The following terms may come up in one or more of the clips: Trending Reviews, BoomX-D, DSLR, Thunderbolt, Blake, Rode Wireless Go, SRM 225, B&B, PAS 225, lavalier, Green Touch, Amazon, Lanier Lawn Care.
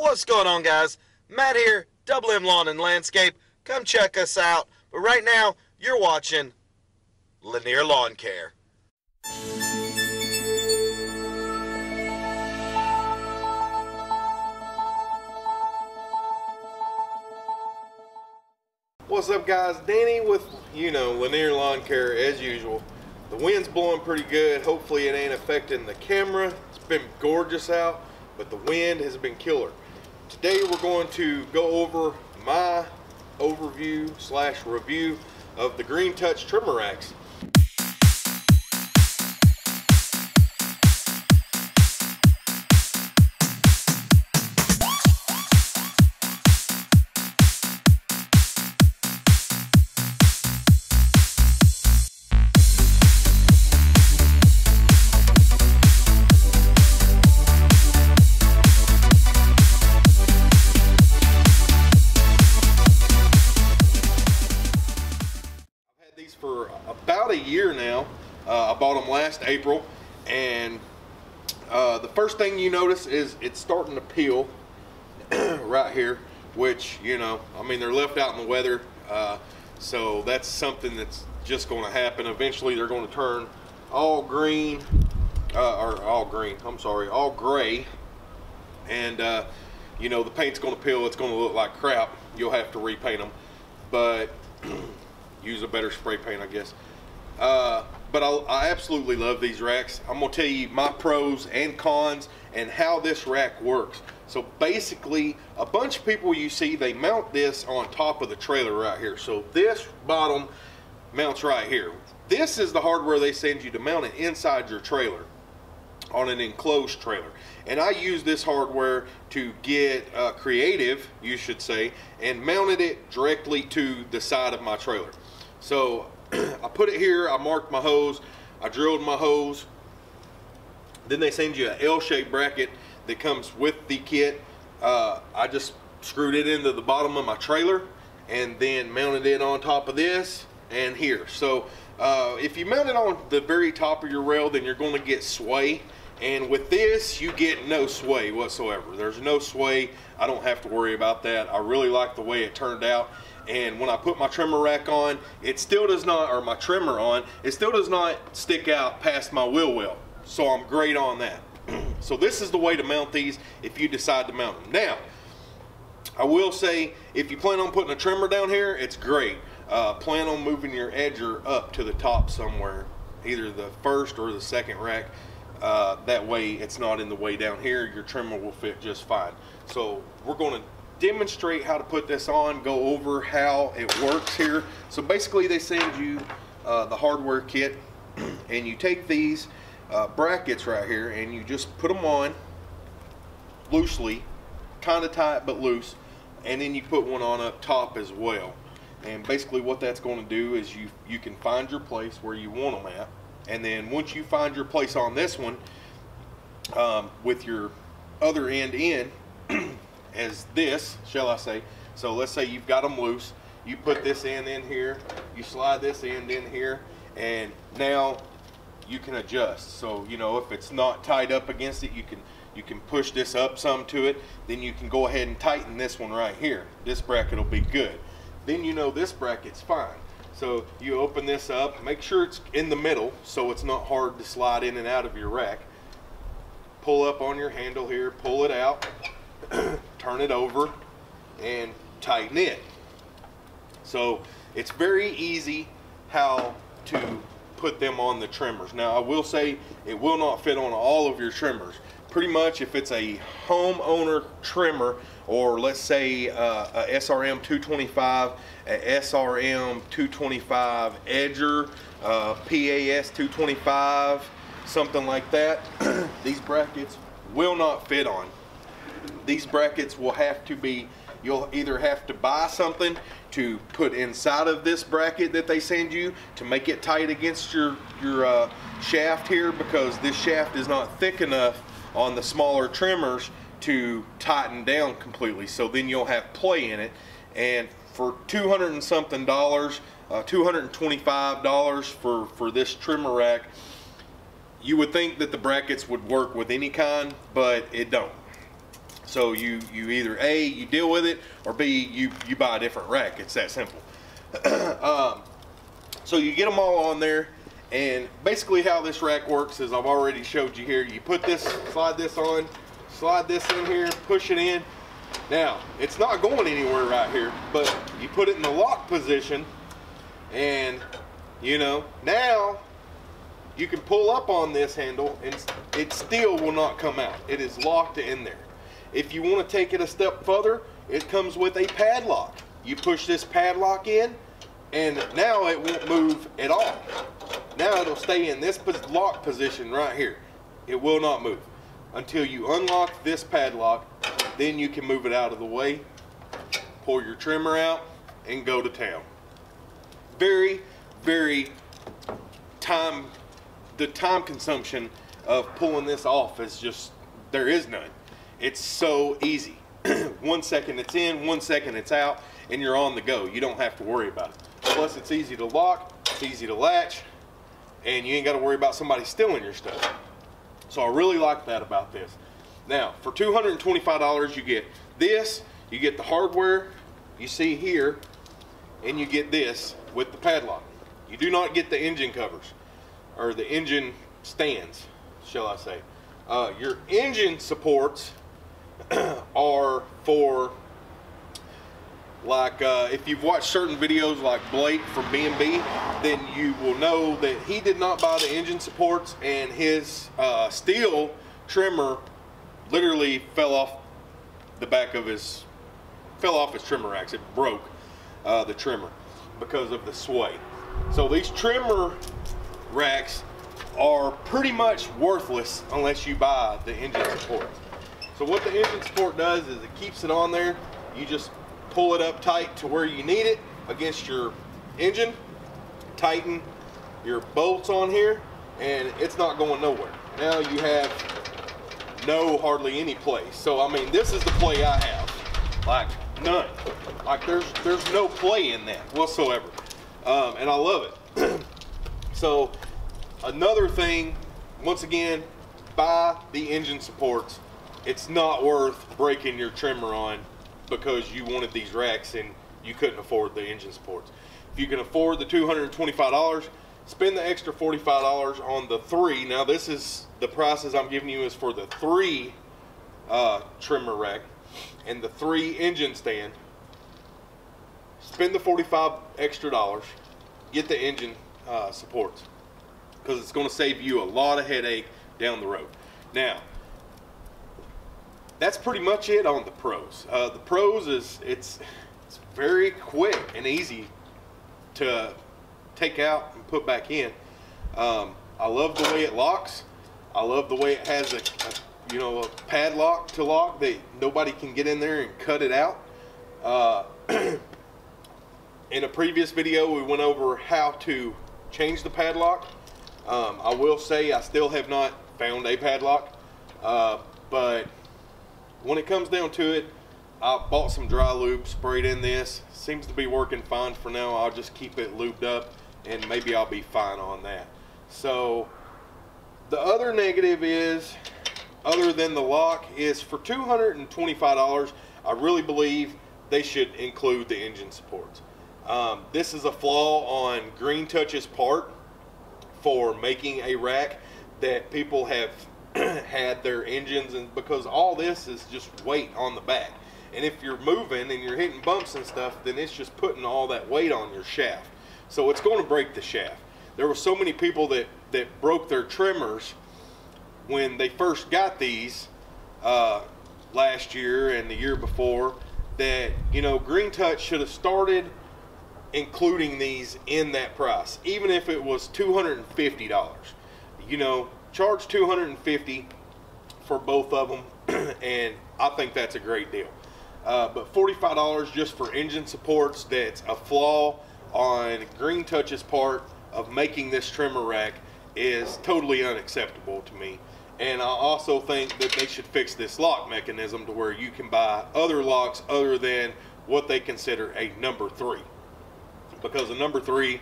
What's going on, guys? Matt here, Double M Lawn and Landscape. Come check us out. But right now, you're watching Lanier Lawn Care. What's up, guys? Danny with, Lanier Lawn Care as usual. The wind's blowing pretty good. Hopefully it ain't affecting the camera. It's been gorgeous out, but the wind has been killer. Today we're going to go over my overview slash review of the Green Touch trimmer racks. About a year now. I bought them last April, and the first thing you notice is it's starting to peel right here, which, they're left out in the weather, so that's something that's just going to happen. Eventually they're going to turn all green, all gray, and the paint's going to peel. It's going to look like crap. You'll have to repaint them, but use a better spray paint, I guess. But I absolutely love these racks. I'm gonna tell you my pros and cons and how this rack works. So basically, a bunch of people you see, they mount this on top of the trailer right here. So this bottom mounts right here. This is the hardware they send you to mount it inside your trailer, on an enclosed trailer. And I use this hardware to get creative, you should say, and mounted it directly to the side of my trailer. So I put it here, I marked my hose, I drilled my hose. Then they send you an L-shaped bracket that comes with the kit. I just screwed it into the bottom of my trailer and then mounted it on top of this and here. So if you mount it on the very top of your rail, then you're going to get sway. And with this, you get no sway whatsoever. There's no sway. I don't have to worry about that. I really like the way it turned out. And when I put my trimmer rack on, it still does not, or my trimmer on, it still does not stick out past my wheel well. So I'm great on that. So this is the way to mount these if you decide to mount them. Now, I will say, if you plan on putting a trimmer down here, it's great. Plan on moving your edger up to the top somewhere, either the first or the second rack. That way it's not in the way down here. Your trimmer will fit just fine. So we're going to demonstrate how to put this on, go over how it works here. So basically they send you the hardware kit, and you take these brackets right here and you just put them on loosely, kind of tight but loose, and then you put one on up top as well. And basically what that's going to do is you can find your place where you want them at. And then once you find your place on this one, with your other end in as this, shall I say. So let's say you've got them loose. You put this end in here. You slide this end in here. And now you can adjust. So, if it's not tied up against it, you can push this up some to it. Then you can go ahead and tighten this one right here. This bracket will be good. Then this bracket's fine. So you open this up, make sure it's in the middle so it's not hard to slide in and out of your rack. Pull up on your handle here, pull it out, turn it over, and tighten it. So it's very easy how to put them on the trimmers. Now I will say it will not fit on all of your trimmers. Pretty much if it's a homeowner trimmer, or let's say a SRM 225, a SRM 225 edger, PAS 225, something like that, these brackets will not fit on. These brackets will have to be, you'll either have to buy something to put inside of this bracket that they send you to make it tight against your shaft here, because this shaft is not thick enough on the smaller trimmers to tighten down completely. So then you'll have play in it. And for $200 and something, $225 for this trimmer rack, you would think that the brackets would work with any kind, but it don't. So you either A, you deal with it, or B, you buy a different rack. It's that simple. So you get them all on there, and basically how this rack works is I've already showed you here. You put this, slide this on, slide this in here, push it in. Now, it's not going anywhere right here, but you put it in the lock position, and you know, now you can pull up on this handle and it still will not come out. It is locked in there. If you want to take it a step further, it comes with a padlock. You push this padlock in, and now it won't move at all. Now it'll stay in this lock position right here. It will not move until you unlock this padlock. Then you can move it out of the way, pull your trimmer out, and go to town. Very, very the time consumption of pulling this off is just, there is none. It's so easy. 1 second it's in, 1 second it's out, and you're on the go. You don't have to worry about it. Plus it's easy to lock, it's easy to latch, and you ain't got to worry about somebody stealing your stuff. So I really like that about this. Now, for $225 you get this, you get the hardware you see here, and you get this with the padlock. You do not get the engine covers, or the engine stands, shall I say. Your engine supports are for, like, if you've watched certain videos like Blake from B&B, then you will know that he did not buy the engine supports, and his steel trimmer literally fell off the back of his, fell off his trimmer racks. It broke the trimmer because of the sway. So these trimmer racks are pretty much worthless unless you buy the engine support. So what the engine support does is it keeps it on there. You just pull it up tight to where you need it against your engine, tighten your bolts on here, and it's not going nowhere. Now you have hardly any play. So I mean, this is the play I have, like none. Like there's no play in that whatsoever, and I love it. So another thing, once again, buy the engine supports. It's not worth breaking your trimmer on because you wanted these racks and you couldn't afford the engine supports. If you can afford the $225, spend the extra $45 on the three. Now this is, the prices I'm giving you is for the three trimmer rack and the three engine stand. Spend the $45 extra, get the engine supports, because it's going to save you a lot of headache down the road. Now, that's pretty much it on the pros. The pros is it's very quick and easy to take out and put back in. I love the way it locks. I love the way it has a padlock to lock that nobody can get in there and cut it out. In a previous video, we went over how to change the padlock. I will say I still have not found a padlock, but when it comes down to it, I bought some dry lube, sprayed in this. Seems to be working fine for now. I'll just keep it lubed up, and maybe I'll be fine on that. So the other negative is, other than the lock, is for $225, I really believe they should include the engine supports. This is a flaw on Green Touch's part for making a rack that people have had their engines, and because all this is just weight on the back. And if you're moving and you're hitting bumps and stuff, then it's just putting all that weight on your shaft. So it's going to break the shaft. There were so many people that broke their trimmers when they first got these last year and the year before that, you know, Green Touch should have started including these in that price, even if it was $250. You know, charge $250 for both of them, and I think that's a great deal. But $45 just for engine supports, that's a flaw on Green Touch's part of making this trimmer rack, is totally unacceptable to me. And I also think that they should fix this lock mechanism to where you can buy other locks other than what they consider a number three, because a number three,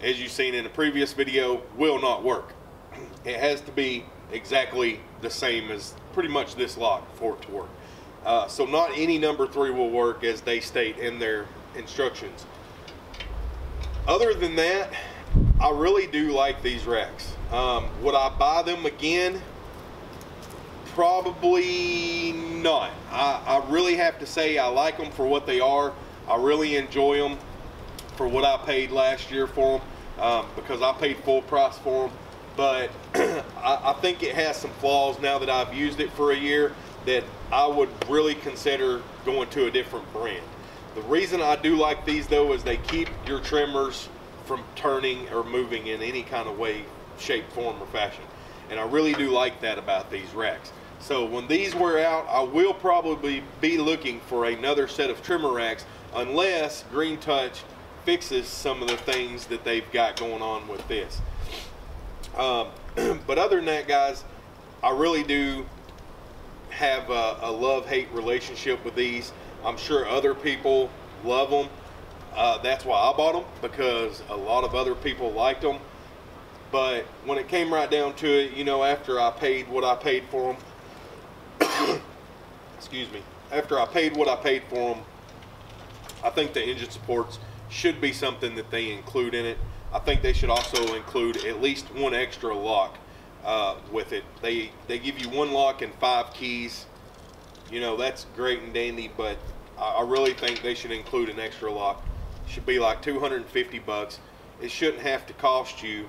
as you've seen in the previous video, will not work. It has to be exactly the same as pretty much this lock for it to work. So not any number 3 will work as they state in their instructions. Other than that, I really do like these racks. Would I buy them again? Probably not. I really have to say I like them for what they are. I really enjoy them for what I paid last year for them, because I paid full price for them. But I think it has some flaws now that I've used it for a year that I would really consider going to a different brand. The reason I do like these though is they keep your trimmers from turning or moving in any kind of way, shape, form, or fashion. And I really do like that about these racks. So when these wear out, I will probably be looking for another set of trimmer racks unless Green Touch fixes some of the things that they've got going on with this. But other than that, guys, I really do have a love-hate relationship with these. I'm sure other people love them. That's why I bought them, because a lot of other people liked them. But when it came right down to it, you know, after I paid what I paid for them, excuse me, after I paid what I paid for them, I think the engine supports should be something that they include in it. I think they should also include at least one extra lock with it. They give you one lock and 5 keys. You know, that's great and dandy, but I really think they should include an extra lock. It should be like 250 bucks. It shouldn't have to cost you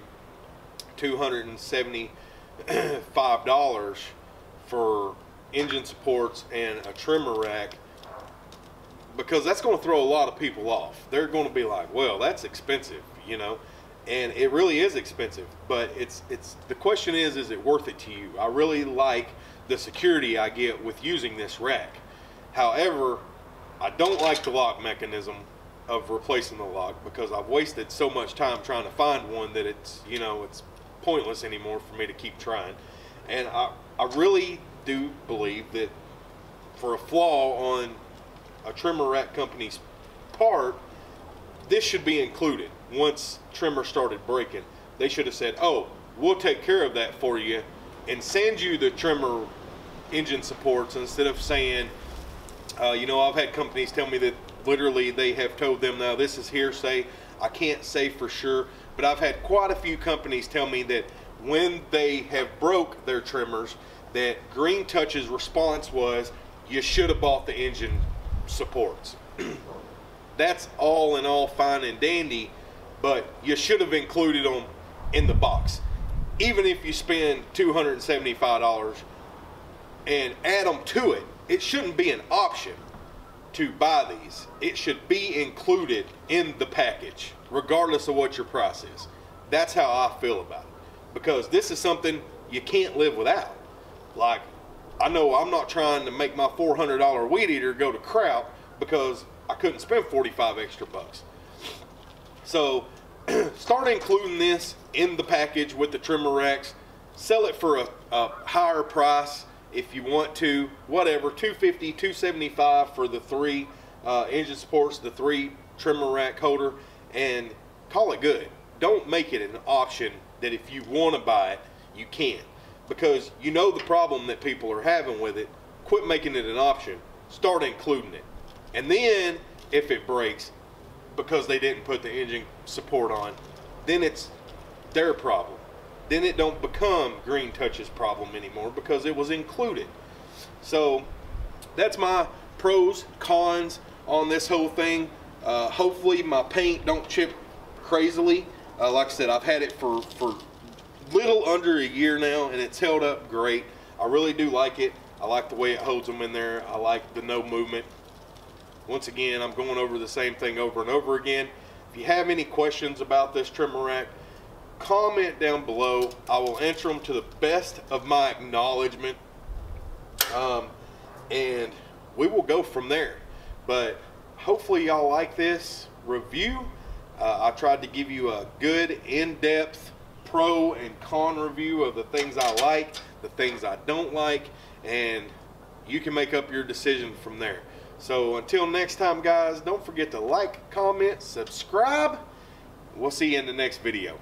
$275 for engine supports and a trimmer rack, because that's going to throw a lot of people off. They're going to be like, well, that's expensive, you know, and it really is expensive, but it's the question is it worth it to you? I really like the security I get with using this rack. However, I don't like the lock mechanism of replacing the lock, because I've wasted so much time trying to find one that it's, you know, it's pointless anymore for me to keep trying. And I really do believe that for a flaw on a trimmer rack company's part, this should be included. Once trimmer started breaking, they should have said, oh, we'll take care of that for you and send you the trimmer engine supports, instead of saying, you know, I've had companies tell me that literally they have told them, now this is hearsay, I can't say for sure, but I've had quite a few companies tell me that when they have broke their trimmers, that Green Touch's response was, you should have bought the engine supports. That's all in all fine and dandy, but you should have included them in the box. Even if you spend $275 and add them to it, it shouldn't be an option to buy these. It should be included in the package, regardless of what your price is. That's how I feel about it, because this is something you can't live without. Like, I know I'm not trying to make my $400 weed eater go to kraut because I couldn't spend 45 extra bucks. So start including this in the package with the trimmer racks. Sell it for a higher price if you want to, whatever, $250, $275 for the 3 engine supports, the 3 trimmer rack holder, and call it good. Don't make it an option that if you want to buy it, you can't, because you know the problem that people are having with it. Quit making it an option. Start including it. And then if it breaks because they didn't put the engine support on, then it's their problem. Then it don't become Green Touch's problem anymore because it was included. So that's my pros, cons on this whole thing. Hopefully my paint don't chip crazily. Like I said, I've had it for little under a year now, and it's held up great. I really do like it. I like the way it holds them in there. I like the no movement. Once again, I'm going over the same thing over and over again. If you have any questions about this trimmer rack, comment down below. I will answer them to the best of my acknowledgement, and we will go from there. But hopefully y'all like this review. I tried to give you a good in-depth pro and con review of the things I like, the things I don't like, and you can make up your decision from there. So until next time, guys, don't forget to like, comment, subscribe. We'll see you in the next video.